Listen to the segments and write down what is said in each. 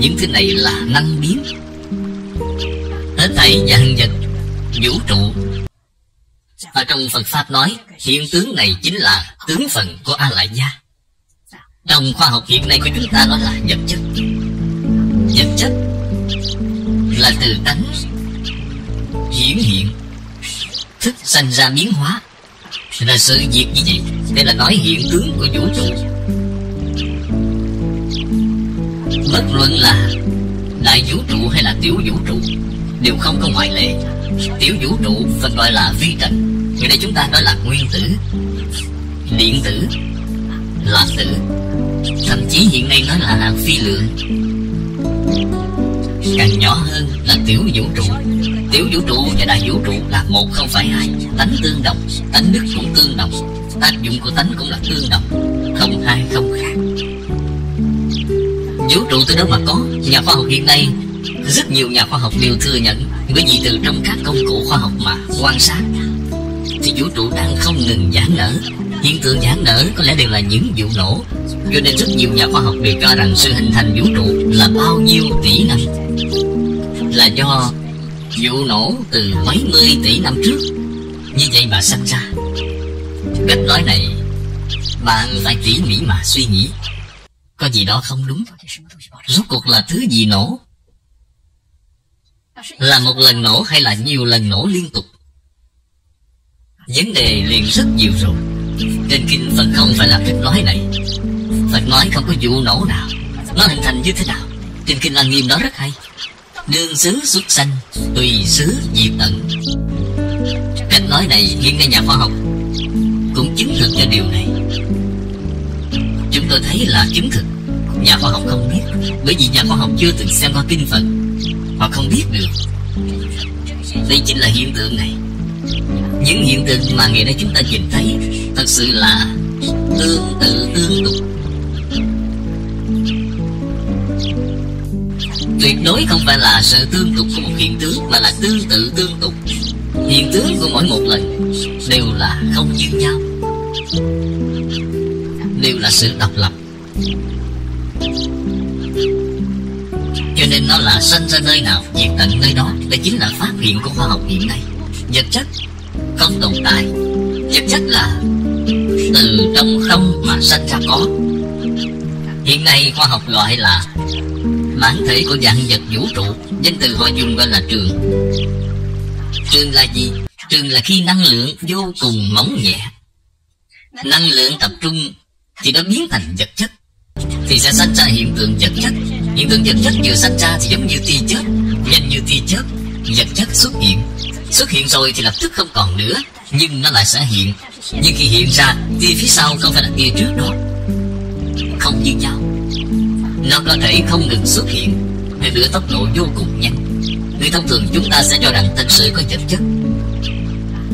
Những thứ này là năng biến, hết thảy vạn vật vũ trụ. Ở trong Phật Pháp nói, hiện tướng này chính là tướng phần của A-lại gia. Trong khoa học hiện nay của chúng ta nói là vật chất. Vật chất là từ tánh diễn hiện, thức sanh ra biến hóa, là sự việc như vậy. Đây là nói hiện tướng của vũ trụ. Bất luận là đại vũ trụ hay là tiểu vũ trụ đều không có ngoại lệ. Tiểu vũ trụ phần gọi là vi trần, người đây chúng ta nói là nguyên tử, điện tử, lạc tử, thậm chí hiện nay nó là hạt phi lượng. Càng nhỏ hơn là tiểu vũ trụ. Tiểu vũ trụ và đại vũ trụ là một, không phải hai. Tánh tương đồng, tánh đức cũng tương đồng, tác dụng của tánh cũng là tương đồng, không hai không khác. Vũ trụ từ đâu mà có? Nhà khoa học hiện nay, rất nhiều nhà khoa học đều thừa nhận, bởi vì từ trong các công cụ khoa học mà quan sát thì vũ trụ đang không ngừng giãn nở. Hiện tượng giãn nở có lẽ đều là những vụ nổ, cho nên rất nhiều nhà khoa học đều cho rằng sự hình thành vũ trụ là bao nhiêu tỷ năm là do vụ nổ từ mấy mươi tỷ năm trước như vậy mà sanh ra. Cách nói này bạn phải tỉ mỉ mà suy nghĩ, có gì đó không đúng. Rốt cuộc là thứ gì nổ? Là một lần nổ hay là nhiều lần nổ liên tục? Vấn đề liền rất nhiều rồi. Trên kinh Phật không phải là cách nói này. Phật nói không có vụ nổ nào, nó hình thành như thế nào. Trên kinh Lăng Nghiêm đó rất hay. Đương xứ xuất sanh, tùy xứ diệt tận. Cách nói này hiện nay nhà khoa học cũng chứng thực cho điều này. Chúng tôi thấy là chứng thực. Nhà khoa học không biết, bởi vì nhà khoa học chưa từng xem qua kinh Phật, họ không biết được. Đây chính là hiện tượng này. Những hiện tượng mà ngày nay chúng ta nhìn thấy thật sự là tương tự tương tục, tuyệt đối không phải là sự tương tục của một hiện tướng, mà là tương tự tương tục. Hiện tướng của mỗi một lần đều là không như nhau, đều là sự độc lập, cho nên nó là sanh ra nơi nào diệt tận nơi đó. Đây chính là phát hiện của khoa học hiện nay. Vật chất không tồn tại, vật chất là từ trong không mà sanh ra có. Hiện nay khoa học gọi là bản thể của vạn vật vũ trụ, danh từ họ dùng gọi là trường. Trường là gì? Trường là khi năng lượng vô cùng mỏng nhẹ, năng lượng tập trung thì nó biến thành vật chất, thì sẽ sanh ra hiện tượng vật chất. Hiện tượng vật chất vừa sanh ra thì giống như tia chớp, nhanh như tia chớp, vật chất xuất hiện. Xuất hiện rồi thì lập tức không còn nữa, nhưng nó lại sẽ hiện. Nhưng khi hiện ra, tia phía sau không phải là tia trước đó, không như nhau. Nó có thể không ngừng xuất hiện, hơn nữa tốc độ vô cùng nhanh. Người thông thường chúng ta sẽ cho rằng thật sự có vật chất,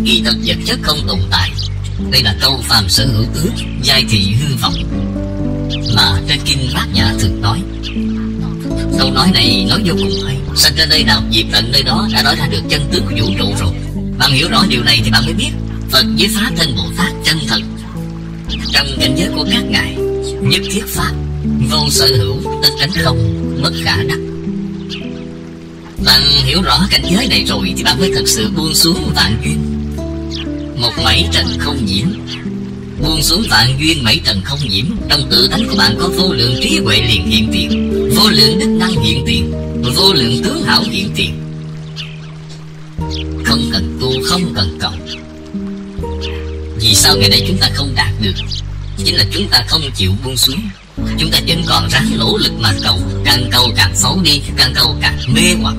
kỳ thật vật chất không tồn tại. Đây là câu phàm sở hữu tướng, giai thị hư vọng mà trên kinh Bát Nhã thường nói. Câu nói này nói vô cùng hay. Sanh ra nơi nào diệt tận nơi đó đã nói ra được chân tướng của vũ trụ rồi. Bạn hiểu rõ điều này thì bạn mới biết Phật với Pháp thân Bồ Tát chân thật. Trong cảnh giới của các ngài, nhất thiết Pháp, vô sở hữu, tất cánh không, bất khả đắc. Bạn hiểu rõ cảnh giới này rồi thì bạn mới thật sự buông xuống vạn duyên, một mảy trần không nhiễm. Buông xuống vạn duyên mảy trần không nhiễm, trong tự tánh của bạn có vô lượng trí huệ liền hiện tiền, vô lượng đức năng hiện tiền, vô lượng tướng hảo hiện tiền. Không cần tu, không cần cầu. Vì sao ngày nay chúng ta không đạt được? Chính là chúng ta không chịu buông xuống. Chúng ta vẫn còn ráng nỗ lực mà cầu, càng cầu càng xấu đi, càng cầu càng mê hoặc,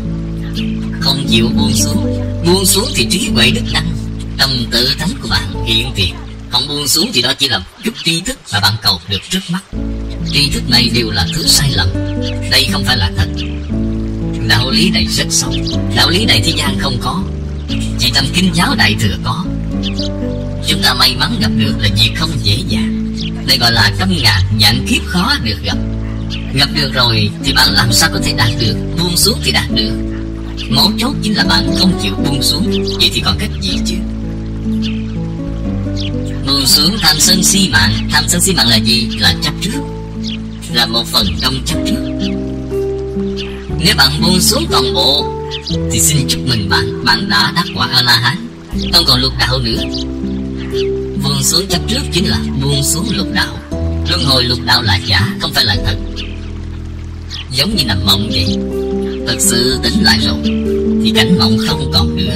không chịu buông xuống. Buông xuống thì trí huệ đức năng trong tự tánh của bạn hiện tiền. Không buông xuống thì đó chỉ là chút tri thức mà bạn cầu được trước mắt. Tri thức này đều là thứ sai lầm, đây không phải là thật. Đạo lý này rất sâu, đạo lý này thế gian không có, chỉ trong Kinh giáo Đại Thừa có. Chúng ta may mắn gặp được là việc không dễ dàng. Đây gọi là trăm ngàn vạn kiếp khó được gặp. Gặp được rồi thì bạn làm sao có thể đạt được? Buông xuống thì đạt được. Mấu chốt chính là bạn không chịu buông xuống. Vậy thì còn cách gì chứ? Buông xuống tham sân si mạng. Tham sân si mạng là gì? Là chấp trước, là một phần trong chấp trước. Nếu bạn buông xuống toàn bộ thì xin chúc mừng bạn, bạn đã đắc quả A-la-hán, không còn lục đạo nữa. Buông xuống chấp trước chính là buông xuống lục đạo. Luân hồi lục đạo là giả, không phải là thật. Giống như nằm mộng vậy. Thật sự tỉnh lại rồi thì cảnh mộng không còn nữa.